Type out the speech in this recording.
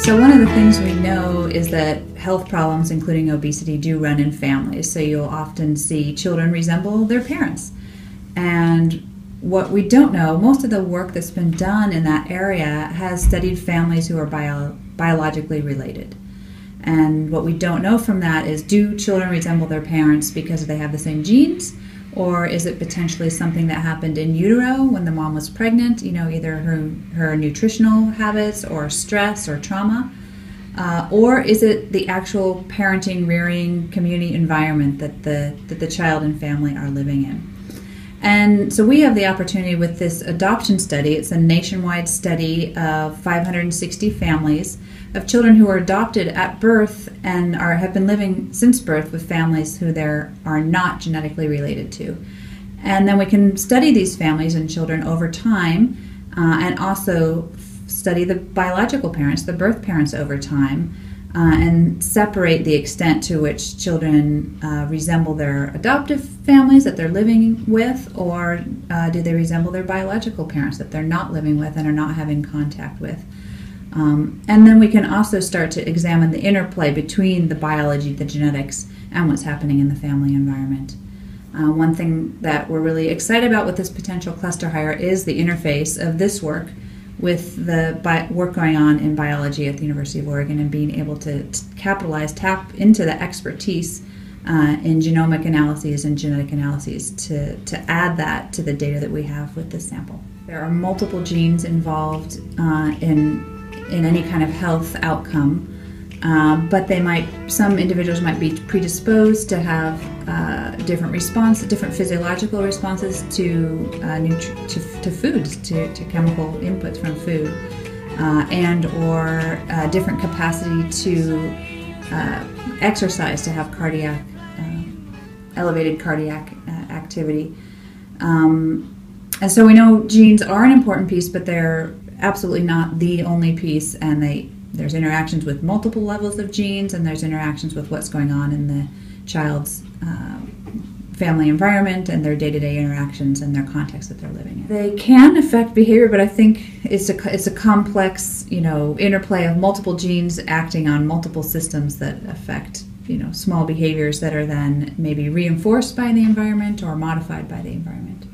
So one of the things we know is that health problems, including obesity, do run in families. So you'll often see children resemble their parents. And what we don't know, most of the work that's been done in that area has studied families who are biologically related. And what we don't know from that is, do children resemble their parents because they have the same genes? Or is it potentially something that happened in utero when the mom was pregnant, you know, either her nutritional habits or stress or trauma? Or is it the actual parenting, rearing, community environment that the child and family are living in? And so we have the opportunity with this adoption study. It's a nationwide study of 560 families of children who are adopted at birth and have been living since birth with families who are not genetically related to. And then we can study these families and children over time, and also study the biological parents, the birth parents, over time, and separate the extent to which children resemble their adoptive families that they're living with, or do they resemble their biological parents that they're not living with and are not having contact with. And then we can also start to examine the interplay between the biology, the genetics, and what's happening in the family environment. One thing that we're really excited about with this potential cluster hire is the interface of this work with the work going on in biology at the University of Oregon, and being able to tap into the expertise in genomic analyses and genetic analyses to add that to the data that we have with this sample. There are multiple genes involved in any kind of health outcome, but some individuals might be predisposed to have different physiological responses to foods, to chemical inputs from food, and or different capacity to exercise, to have elevated cardiac activity. And so we know genes are an important piece, but they're absolutely not the only piece, and there's interactions with multiple levels of genes, and there's interactions with what's going on in the child's family environment and their day-to-day interactions and their context that they're living in. They can affect behavior, but I think it's a complex, interplay of multiple genes acting on multiple systems that affect, small behaviors that are then maybe reinforced by the environment or modified by the environment.